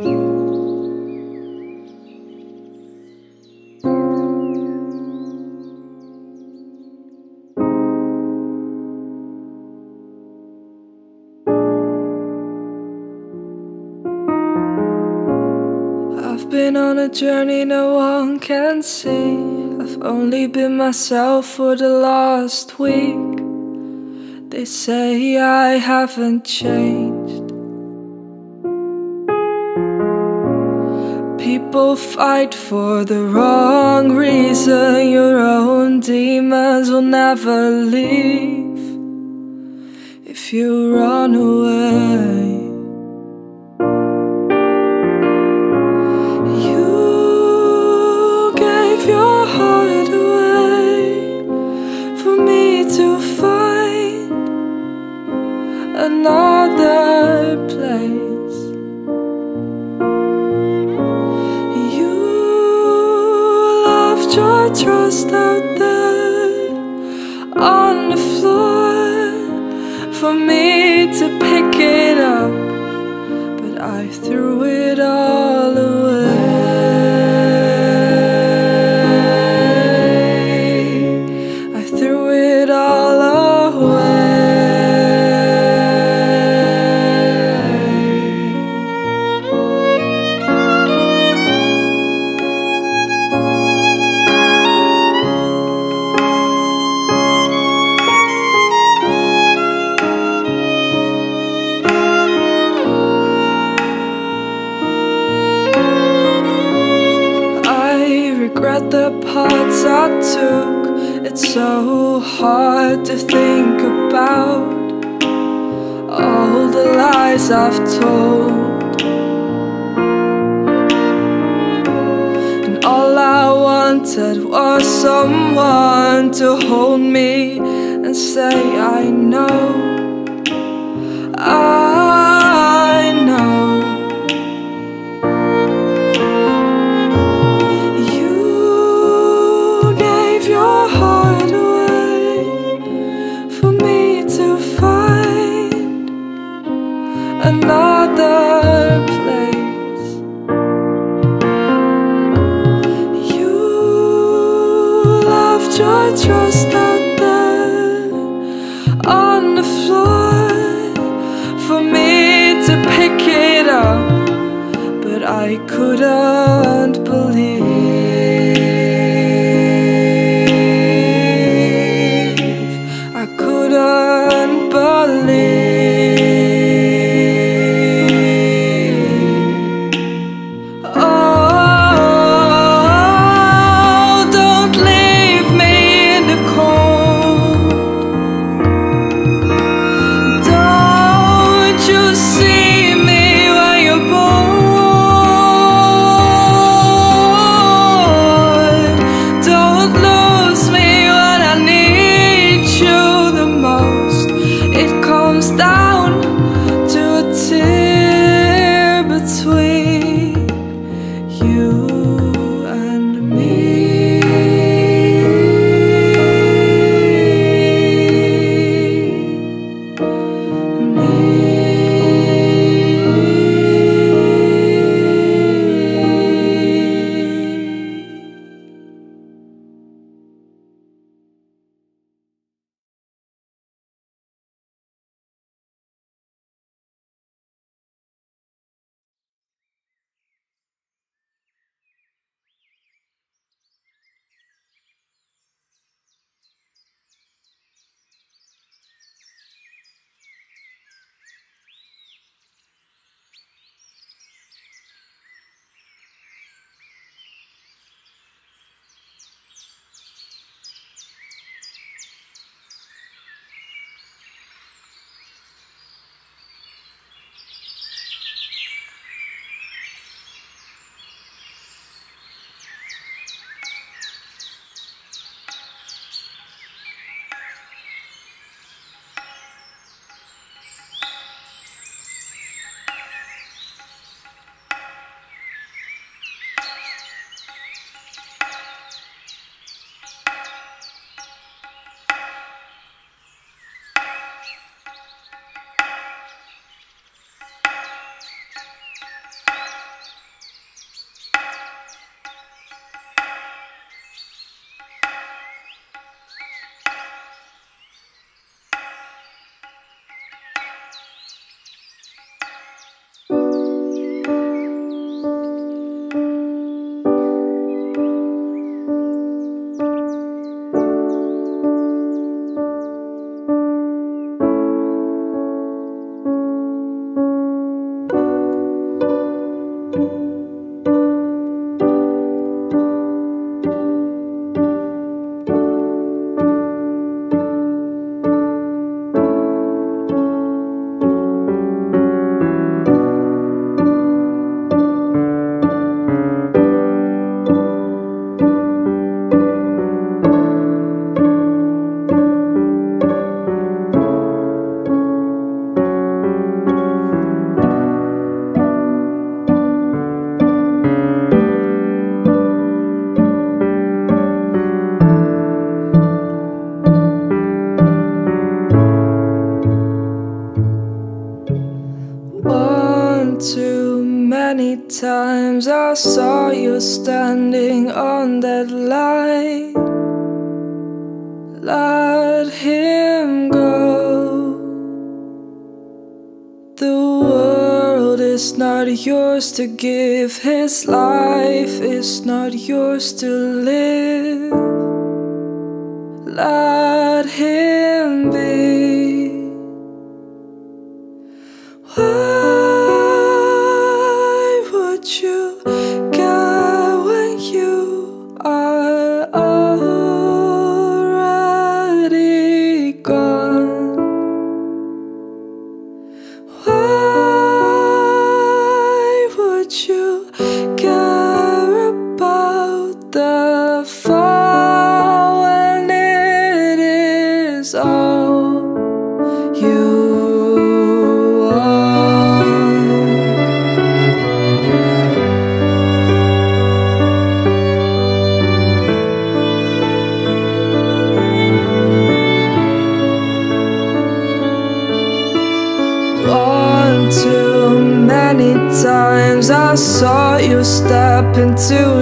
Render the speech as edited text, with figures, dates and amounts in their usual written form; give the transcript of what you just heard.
I've been on a journey no one can see. I've only been myself for the last week. They say I haven't changed. People fight for the wrong reason. Your own demons will never leave if you run away. Another place. You left your trust out there on the floor for me to pick it up, but I threw it all away. I threw it all away. Regret the paths I took. It's so hard to think about all the lies I've told, and all I wanted was someone to hold me and say, I know, I know. Another place. You left your trust out there on the floor for me to pick it up, but I couldn't believe. I couldn't believe. See me when you're born. were standing on that line, let him go. The world is not yours to give, his life is not yours to live. Let him be. Why would you care when you are already gone? Why would you care about the fall when it is all you? Too many times I saw you step into